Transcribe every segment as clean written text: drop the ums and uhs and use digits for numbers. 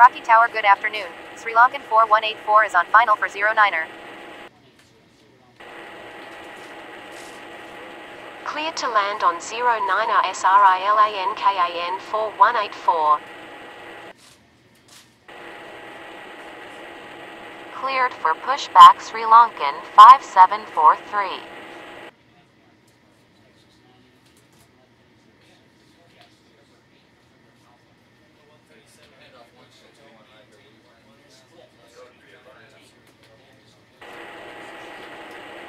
Rocky Tower, good afternoon. Sri Lankan 4184 is on final for 09er. Cleared to land on 09er SRILANKAN 4184. Cleared for pushback Sri Lankan 5743.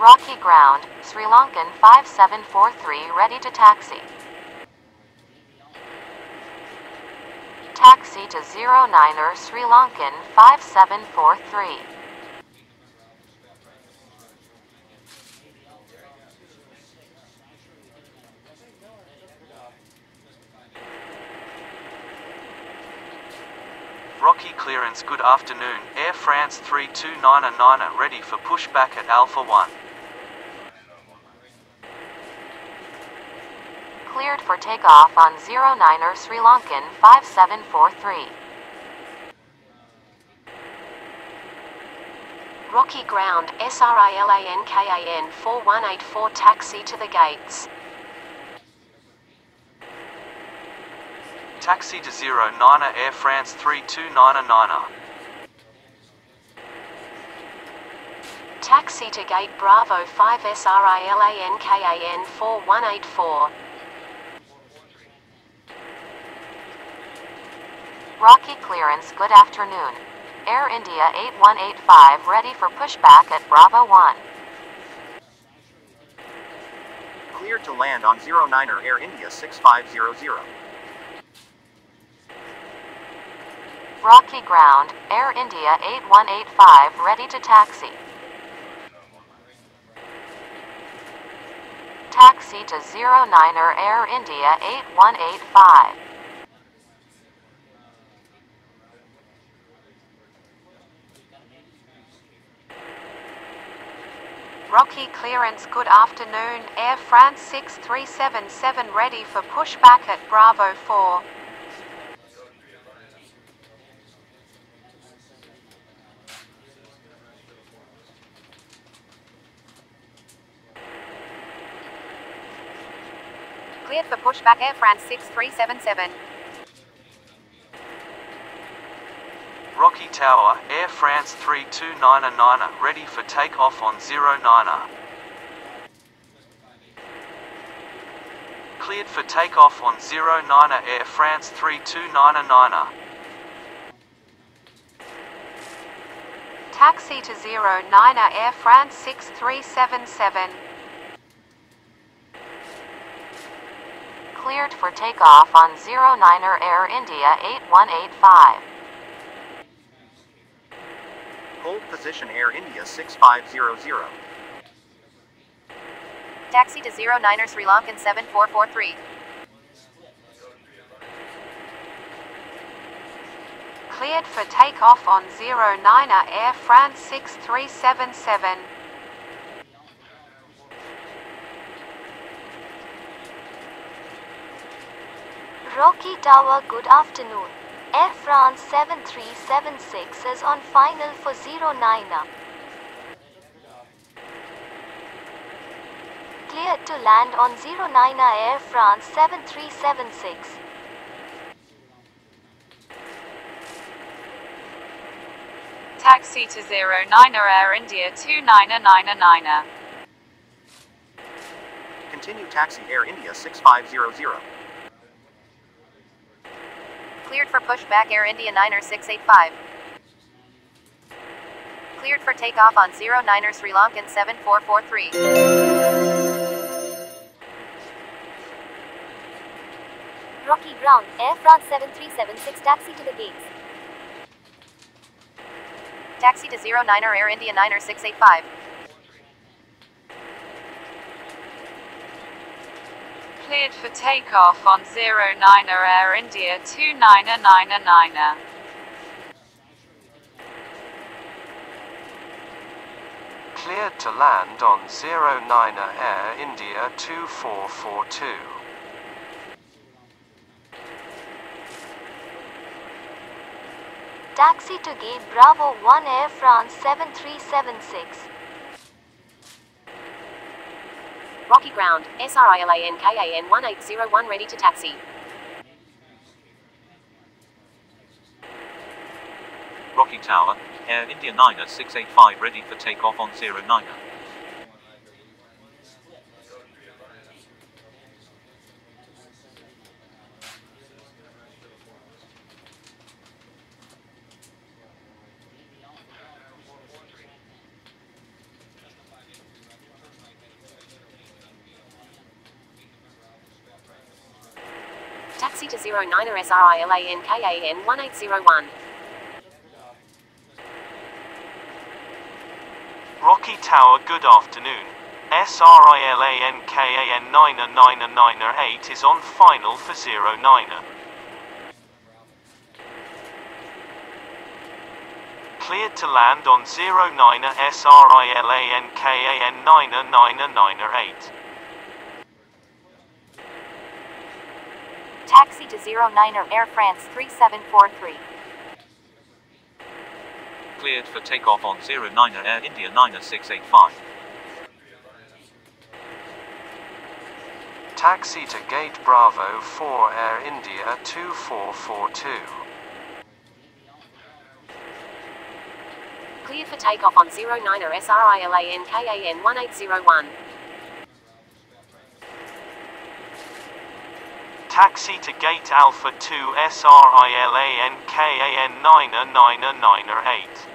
Rocky ground, Sri Lankan 5743 ready to taxi. Taxi to 09er Sri Lankan 5743. Rocky clearance, good afternoon. Air France 329er ready for pushback at Alpha 1. Cleared for takeoff on 09er Sri Lankan 5743. Rocky ground, SRILANKAN 4184 taxi to the gates. Taxi to 09er Air France 329er. Taxi to gate Bravo 5 SRILANKAN 4184. Rocky clearance, good afternoon. Air India 8185 ready for pushback at Bravo 1. Cleared to land on 09er Air India 6500. Rocky ground, Air India 8185 ready to taxi. Taxi to 09er Air India 8185. Rocky clearance, good afternoon. Air France 6377 ready for pushback at Bravo 4. Cleared for pushback Air France 6377. Rocky Tower, Air France 329er ready for takeoff on 09er. Cleared for takeoff on 09er Air France 329er. Taxi to 09er Air France 6377. Cleared for takeoff on 09er Air India 8185. Hold position Air India 6500. Taxi to 09er Sri Lankan 7443. Cleared for takeoff on 09er Air France 6377. Rocky Tower, good afternoon. Air France 7376 is on final for 09er. Cleared to land on 09er Air France 7376. Taxi to 09er Air India 2999er. Continue taxi Air India 6500. Cleared for pushback Air India 9er 685. Cleared for takeoff on 09er Sri Lankan 7443. Rocky ground, Air France 7376 taxi to the gates. Taxi to 09er Air India 9er 685. Cleared for takeoff on 09er Air India 2999er. Cleared to land on 09er Air India 2442. taxi to Gate Bravo 1 Air France 7376. Rocky Ground, SRILANKAN 1801 ready to taxi. Rocky Tower, Air India 9685 ready for takeoff on 09er. Taxi to 09er SRILANKAN 1801. Rocky Tower, good afternoon. SRILANKAN 9998 is on final for 09er. Cleared to land on 09er SRILANKAN 9998. Taxi to 09er Air France 3743. Cleared for takeoff on 09er Air India 9685. Taxi to Gate Bravo 4 Air India 2442. Cleared for takeoff on 09er SRILANKAN 1801. Taxi to Gate Alpha 2 SRILANKAN 9998.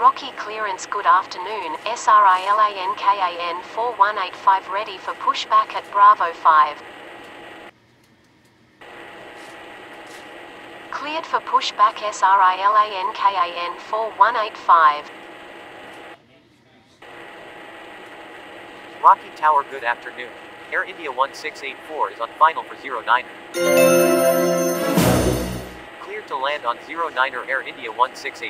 Rocky clearance, good afternoon. SRILANKAN 4185 ready for pushback at Bravo 5. Cleared for pushback SRILANKAN 4185. Rocky Tower, good afternoon. Air India 1684 is on final for 09er. Cleared to land on 09er Air India 1684.